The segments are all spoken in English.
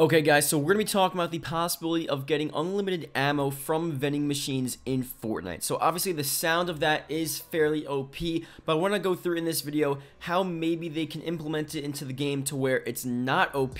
Okay guys, so we're going to be talking about the possibility of getting unlimited ammo from vending machines in Fortnite. So obviously the sound of that is fairly OP, but I want to go through in this video how maybe they can implement it into the game to where it's not OP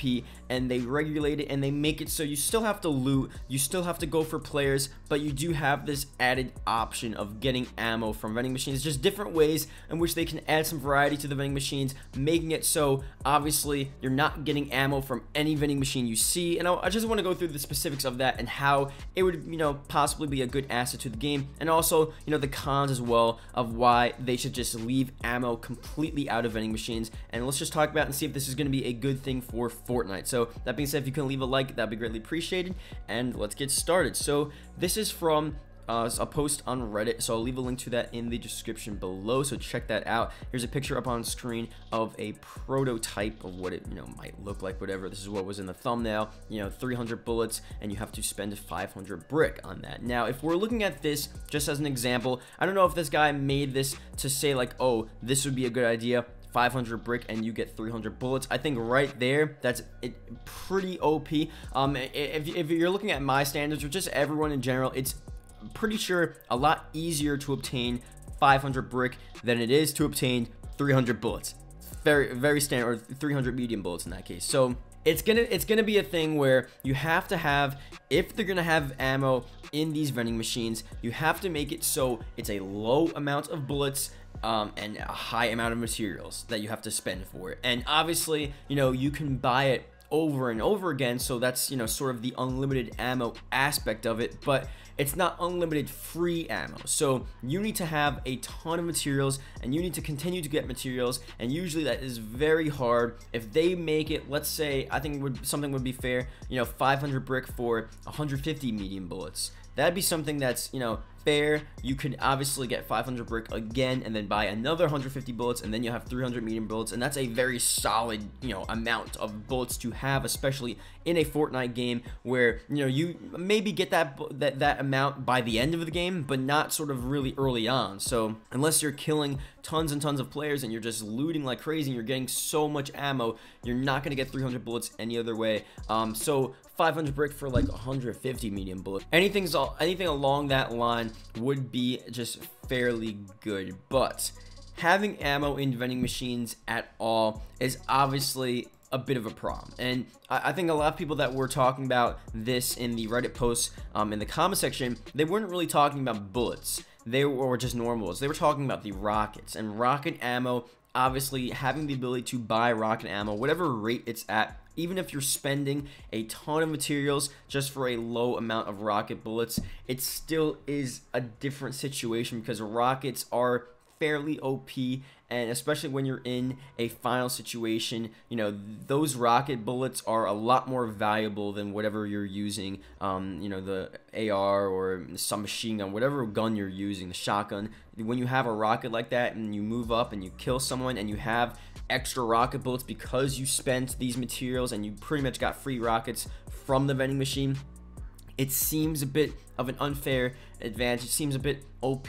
and they regulate it and they make it so you still have to loot, you still have to go for players, but you do have this added option of getting ammo from vending machines. Just different ways in which they can add some variety to the vending machines, making it so obviously you're not getting ammo from any vending machine you see. And I just want to go through the specifics of that and how it would, you know, possibly be a good asset to the game, and also, you know, the cons as well of why they should just leave ammo completely out of vending machines. And let's just talk about and see if this is going to be a good thing for Fortnite. So that being said, if you can leave a like, that'd be greatly appreciated, and let's get started. So this is from a post on Reddit, so I'll leave a link to that in the description below, so check that out. Here's a picture up on screen of a prototype of what it, you know, might look like, whatever. This is what was in the thumbnail, you know, 300 bullets, and you have to spend 500 brick on that. Now, if we're looking at this just as an example, I don't know if this guy made this to say like, oh, this would be a good idea, 500 brick and you get 300 bullets. I think right there, that's it, pretty OP. If you're looking at my standards, or just everyone in general, it's pretty sure a lot easier to obtain 500 brick than it is to obtain 300 bullets, very standard, or 300 medium bullets in that case. So it's gonna be a thing where you have to have, if they're gonna have ammo in these vending machines, you have to make it so it's a low amount of bullets and a high amount of materials that you have to spend for it. And obviously, you know, you can buy it over and over again, so that's, you know, sort of the unlimited ammo aspect of it, but it's not unlimited free ammo. So you need to have a ton of materials, and you need to continue to get materials, and usually that is very hard. If they make it, let's say, I think something would be fair, you know, 500 brick for 150 medium bullets. That'd be something that's, you know, fair. You could obviously get 500 brick again and then buy another 150 bullets, and then you'll have 300 medium bullets, and that's a very solid, you know, amount of bullets to have, especially in a Fortnite game where, you know, you maybe get that amount by the end of the game, but not sort of really early on. So unless you're killing tons and tons of players and you're just looting like crazy and you're getting so much ammo, you're not going to get 300 bullets any other way. So 500 brick for like 150 medium bullets, anything along that line would be just fairly good. But having ammo in vending machines at all is obviously a bit of a problem, and I think a lot of people that were talking about this in the Reddit posts, in the comment section, they weren't really talking about bullets, they were just normals. They were talking about the rockets and rocket ammo. Obviously, having the ability to buy rocket ammo, whatever rate it's at, even if you're spending a ton of materials just for a low amount of rocket bullets, it still is a different situation, because rockets are fairly OP, and especially when you're in a final situation, you know, those rocket bullets are a lot more valuable than whatever you're using, you know, the AR or some machine gun, whatever gun you're using, the shotgun. When you have a rocket like that and you move up and you kill someone and you have extra rocket bullets because you spent these materials and you pretty much got free rockets from the vending machine, it seems a bit of an unfair advantage. It seems a bit OP.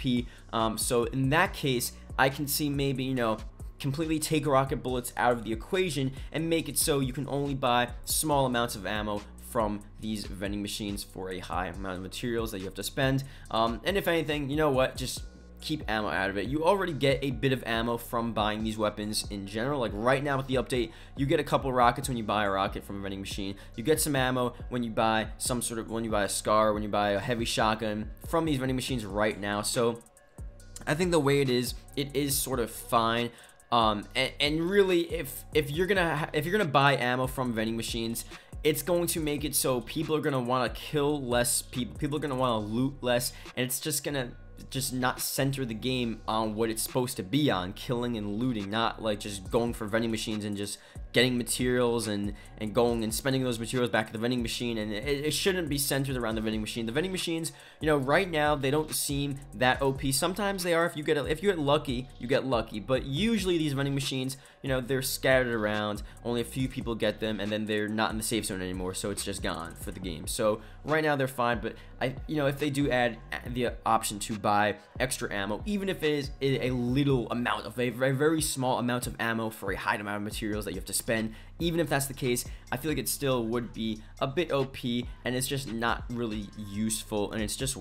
So in that case, I can see maybe, you know, completely take rocket bullets out of the equation and make it so you can only buy small amounts of ammo from these vending machines for a high amount of materials that you have to spend. And if anything, you know what, just keep ammo out of it. You already get a bit of ammo from buying these weapons in general. Like right now with the update, you get a couple rockets when you buy a rocket from a vending machine. You get some ammo when you buy when you buy a SCAR, when you buy a heavy shotgun from these vending machines right now. So I think the way it is sort of fine. And really, if you're gonna buy ammo from vending machines, it's going to make it so people are gonna want to kill less people. People are gonna want to loot less, and it's just gonna not center the game on what it's supposed to be on, killing and looting, not like just going for vending machines and just getting materials and going and spending those materials back at the vending machine. And it shouldn't be centered around the vending machine. The vending machines, you know, right now they don't seem that OP. Sometimes they are, if you get lucky, you get lucky, but usually these vending machines, you know, they're scattered around, only a few people get them, and then they're not in the safe zone anymore, so it's just gone for the game. So right now they're fine, but you know, if they do add the option to buy extra ammo, even if it is a little amount of a very small amount of ammo for a high amount of materials that you have to spend. Even if that's the case, I feel like it still would be a bit OP, and it's just not really useful, and it's just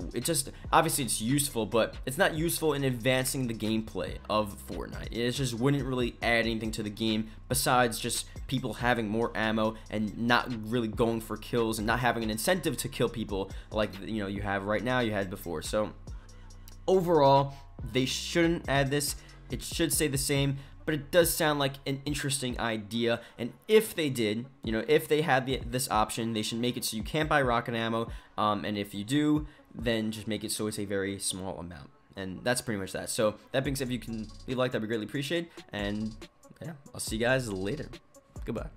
obviously it's useful, but it's not useful in advancing the gameplay of Fortnite. It just wouldn't really add anything to the game besides just people having more ammo and not really going for kills and not having an incentive to kill people like, you know, you have right now, you had before. So overall, they shouldn't add this. It should stay the same, but it does sound like an interesting idea. And if they did, you know, if they had this option, they should make it so you can't buy rocket ammo, and if you do, then just make it so it's a very small amount. And that's pretty much that. So that being said, if you can leave a like, that'd be greatly appreciated, and yeah, I'll see you guys later. Goodbye.